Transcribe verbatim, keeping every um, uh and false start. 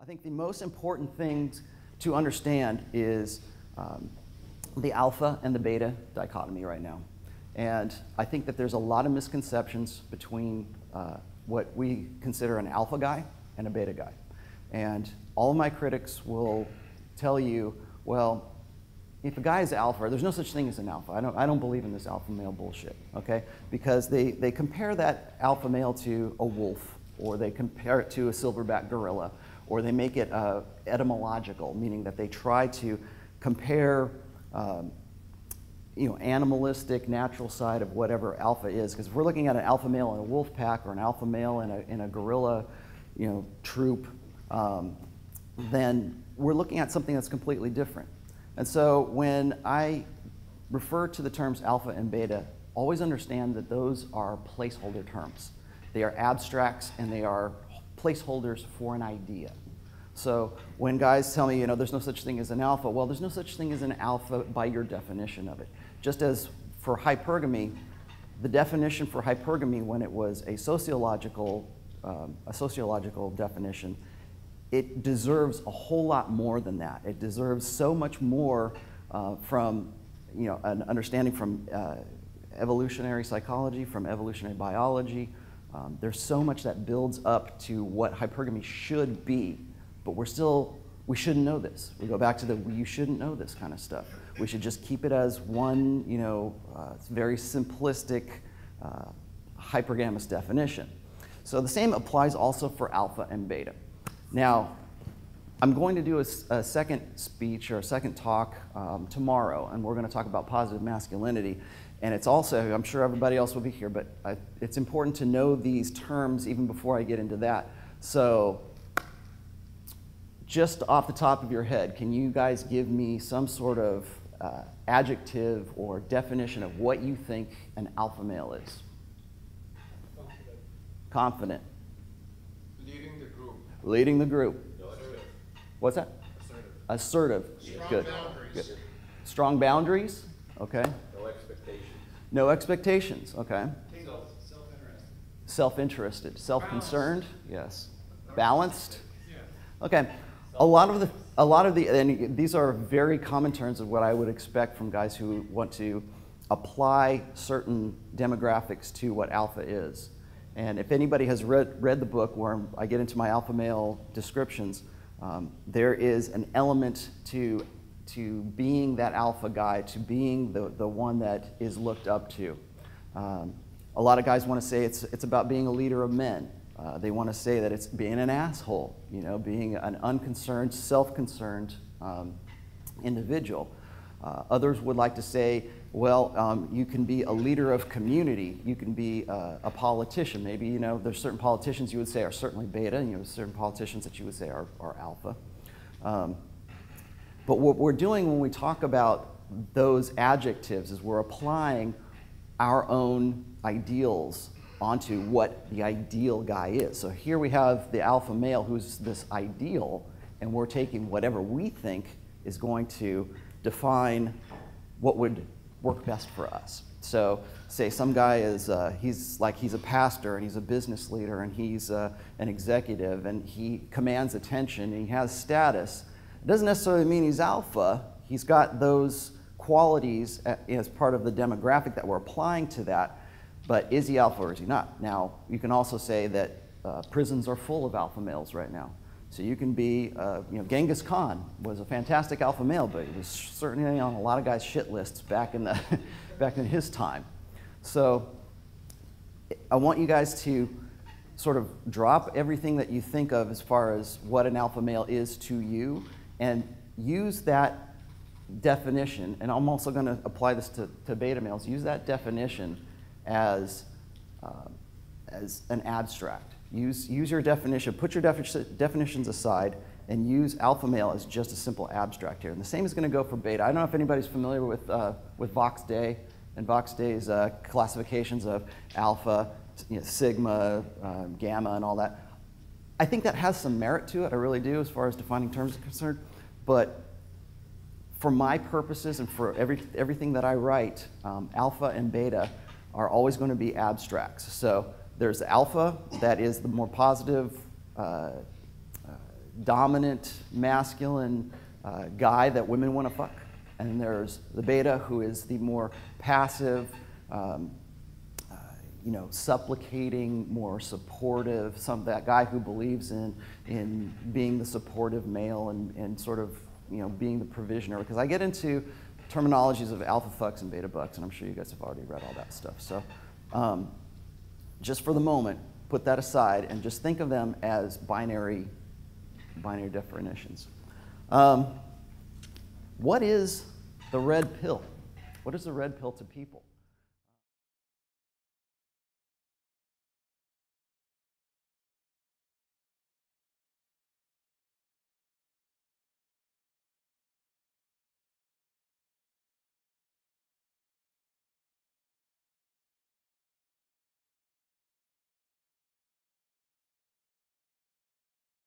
I think the most important thing to understand is um, the alpha and the beta dichotomy right now. And I think that there's a lot of misconceptions between uh, what we consider an alpha guy and a beta guy. And all of my critics will tell you, well, if a guy is alpha, there's no such thing as an alpha. I don't, I don't believe in this alpha male bullshit, okay? Because they, they compare that alpha male to a wolf, or they compare it to a silverback gorilla, or they make it uh, etymological, meaning that they try to compare um, you know, animalistic, natural side of whatever alpha is. Because if we're looking at an alpha male in a wolf pack or an alpha male in a, in a gorilla you know, troop, um, then we're looking at something that's completely different. And so when I refer to the terms alpha and beta, always understand that those are placeholder terms. They are abstracts and they are placeholders for an idea. So when guys tell me, you know, there's no such thing as an alpha, well, there's no such thing as an alpha by your definition of it. Just as for hypergamy, the definition for hypergamy when it was a sociological, um, a sociological definition, it deserves a whole lot more than that. It deserves so much more uh, from, you know, an understanding from uh, evolutionary psychology, from evolutionary biology. Um, there's so much that builds up to what hypergamy should be, but we're still, we shouldn't know this. We go back to the, you shouldn't know this kind of stuff. We should just keep it as one, you know, uh, very simplistic uh, hypergamous definition. So the same applies also for alpha and beta. Now, I'm going to do a, a second speech or a second talk um, tomorrow, and we're going to talk about positive masculinity. And it's also, I'm sure everybody else will be here, but I, it's important to know these terms even before I get into that. So just off the top of your head, can you guys give me some sort of uh, adjective or definition of what you think an alpha male is? Confident. Confident. Leading the group. Leading the group. Assertive. What's that? Assertive. Assertive. Strong Good. Boundaries. Good. Strong boundaries. Okay. No expectations. No expectations, okay. Self-interested. Self-interested. Self-concerned, yes. Balanced. Okay. A lot of the, a lot of the, and these are very common terms of what I would expect from guys who want to apply certain demographics to what alpha is. And if anybody has read, read the book where I get into my alpha male descriptions, um, there is an element to to being that alpha guy, to being the, the one that is looked up to. Um, a lot of guys want to say it's, it's about being a leader of men. Uh, they want to say that it's being an asshole, you know, being an unconcerned, self-concerned um, individual. Uh, others would like to say, well, um, you can be a leader of community. You can be a, a politician. Maybe, you know, there's certain politicians you would say are certainly beta, and you know, certain politicians that you would say are, are alpha. Um, But what we're doing when we talk about those adjectives is we're applying our own ideals onto what the ideal guy is. So here we have the alpha male who's this ideal, and we're taking whatever we think is going to define what would work best for us. So say some guy is, uh, he's like he's a pastor and he's a business leader and he's uh, an executive and he commands attention and he has status. Doesn't necessarily mean he's alpha. He's got those qualities as part of the demographic that we're applying to that, but is he alpha or is he not? Now, you can also say that uh, prisons are full of alpha males right now. So you can be, uh, you know, Genghis Khan was a fantastic alpha male, but he was certainly on a lot of guys' shit lists back in, the back in his time. So I want you guys to sort of drop everything that you think of as far as what an alpha male is to you, and use that definition, and I'm also going to apply this to, to beta males, use that definition as, uh, as an abstract. Use, use your definition, put your defi definitions aside, and use alpha male as just a simple abstract here. And the same is going to go for beta. I don't know if anybody's familiar with, uh, with Vox Day, and Vox Day's uh, classifications of alpha, you know, sigma, uh, gamma, and all that. I think that has some merit to it, I really do, as far as defining terms are concerned, but for my purposes and for every, everything that I write, um, alpha and beta are always going to be abstracts. So there's alpha, that is the more positive uh, uh, dominant, masculine uh, guy that women want to fuck. And there's the beta, who is the more passive, um, uh, you know, supplicating, more supportive, some that guy who believes in, in being the supportive male and, and sort of, you know, being the provisioner. Because I get into terminologies of alpha fucks and beta bucks, and I'm sure you guys have already read all that stuff. So um, just for the moment, put that aside and just think of them as binary, binary definitions. Um, What is the red pill? What is the red pill to people?